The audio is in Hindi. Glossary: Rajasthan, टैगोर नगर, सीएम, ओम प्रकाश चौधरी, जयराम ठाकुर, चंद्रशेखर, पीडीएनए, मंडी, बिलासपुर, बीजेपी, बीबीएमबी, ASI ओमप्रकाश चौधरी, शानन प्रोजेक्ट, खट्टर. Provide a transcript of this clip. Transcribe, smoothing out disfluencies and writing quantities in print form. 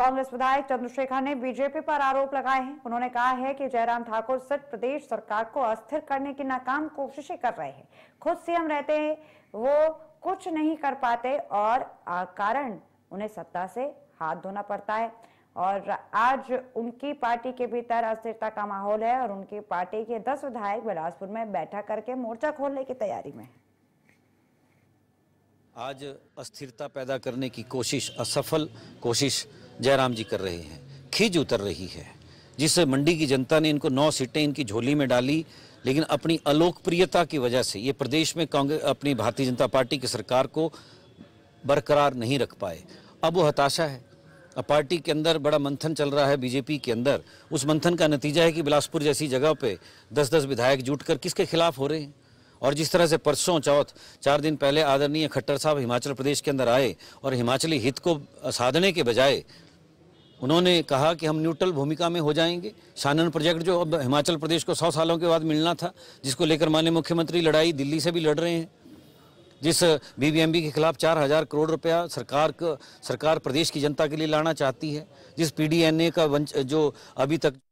कांग्रेस विधायक चंद्रशेखर ने बीजेपी पर आरोप लगाए हैं। उन्होंने कहा है कि जयराम ठाकुर सिर्फ प्रदेश सरकार को अस्थिर करने की नाकाम कोशिशें कर रहे हैं। खुद सीएम रहते हैं वो कुछ नहीं कर पाते और कारण उन्हें सत्ता से हाथ धोना पड़ता है। और आज उनकी पार्टी के भीतर अस्थिरता का माहौल है और उनकी पार्टी के 10 विधायक बिलासपुर में बैठक करके मोर्चा खोलने की तैयारी में। आज अस्थिरता पैदा करने की कोशिश, असफल कोशिश जयराम जी कर रहे हैं। खीज उतर रही है जिससे मंडी की जनता ने इनको 9 सीटें इनकी झोली में डाली, लेकिन अपनी अलोकप्रियता की वजह से ये प्रदेश में कांग्रेस अपनी भारतीय जनता पार्टी की सरकार को बरकरार नहीं रख पाए। अब वो हताशा है। अब पार्टी के अंदर बड़ा मंथन चल रहा है बीजेपी के अंदर। उस मंथन का नतीजा है कि बिलासपुर जैसी जगह पे 10-10 विधायक जुट कर किसके खिलाफ हो रहे हैं। और जिस तरह से परसों 4 दिन पहले आदरणीय खट्टर साहब हिमाचल प्रदेश के अंदर आए और हिमाचली हित को साधने के बजाय उन्होंने कहा कि हम न्यूट्रल भूमिका में हो जाएंगे। शानन प्रोजेक्ट जो अब हिमाचल प्रदेश को 100 सालों के बाद मिलना था, जिसको लेकर माननीय मुख्यमंत्री लड़ाई दिल्ली से भी लड़ रहे हैं, जिस बीबीएमबी के खिलाफ 4000 करोड़ रुपया सरकार प्रदेश की जनता के लिए लाना चाहती है, जिस पीडीएनए का जो अभी तक